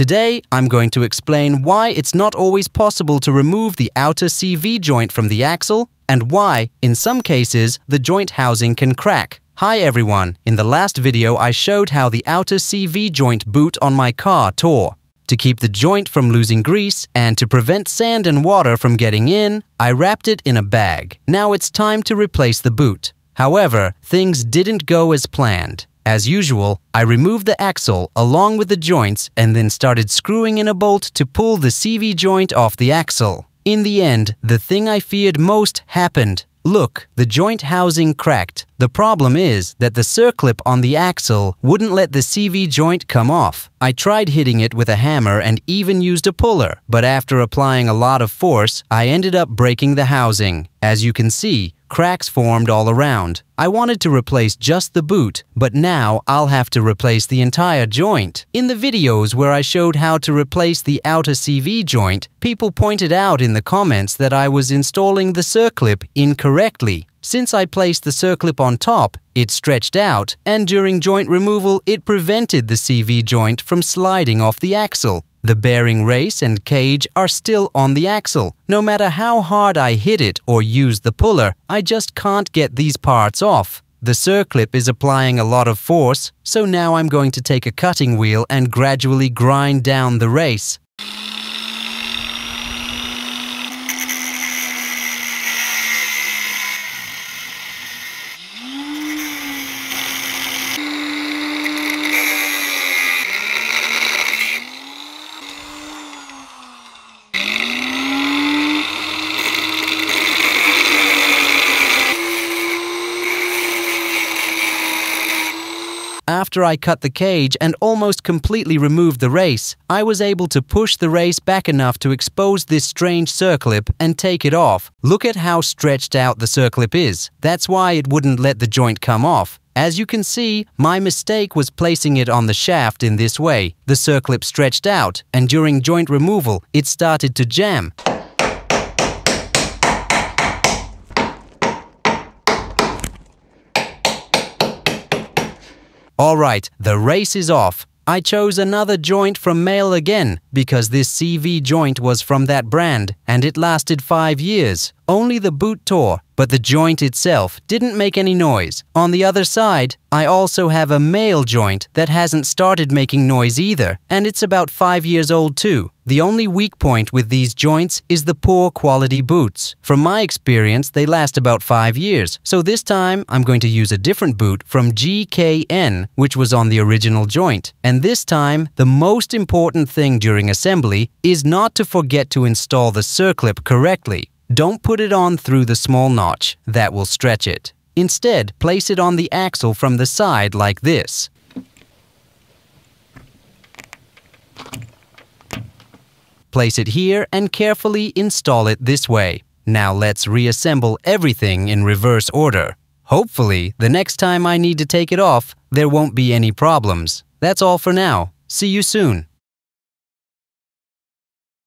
Today, I'm going to explain why it's not always possible to remove the outer CV joint from the axle and why, in some cases, the joint housing can crack. Hi everyone! In the last video, I showed how the outer CV joint boot on my car tore. To keep the joint from losing grease and to prevent sand and water from getting in, I wrapped it in a bag. Now it's time to replace the boot. However, things didn't go as planned. As usual, I removed the axle along with the joints and then started screwing in a bolt to pull the CV joint off the axle. In the end, the thing I feared most happened. Look, the joint housing cracked. The problem is that the circlip on the axle wouldn't let the CV joint come off. I tried hitting it with a hammer and even used a puller, but after applying a lot of force, I ended up breaking the housing. As you can see, cracks formed all around. I wanted to replace just the boot, but now I'll have to replace the entire joint. In the videos where I showed how to replace the outer CV joint, people pointed out in the comments that I was installing the circlip incorrectly. Since I placed the circlip on top, it stretched out, and during joint removal, it prevented the CV joint from sliding off the axle. The bearing race and cage are still on the axle. No matter how hard I hit it or use the puller, I just can't get these parts off. The circlip is applying a lot of force, so now I'm going to take a cutting wheel and gradually grind down the race. After I cut the cage and almost completely removed the race, I was able to push the race back enough to expose this strange circlip and take it off. Look at how stretched out the circlip is. That's why it wouldn't let the joint come off. As you can see, my mistake was placing it on the shaft in this way. The circlip stretched out, and during joint removal, it started to jam. Alright, the race is off. I chose another joint from Meyle again, because this CV joint was from that brand, and it lasted 5 years. Only the boot tore, but the joint itself didn't make any noise. On the other side, I also have a Meyle joint that hasn't started making noise either, and it's about 5 years old too. The only weak point with these joints is the poor quality boots. From my experience, they last about 5 years, so this time I'm going to use a different boot from GKN, which was on the original joint. And this time, the most important thing during assembly is not to forget to install the circlip correctly. Don't put it on through the small notch, that will stretch it. Instead, place it on the axle from the side like this. Place it here and carefully install it this way. Now let's reassemble everything in reverse order. Hopefully, the next time I need to take it off, there won't be any problems. That's all for now. See you soon.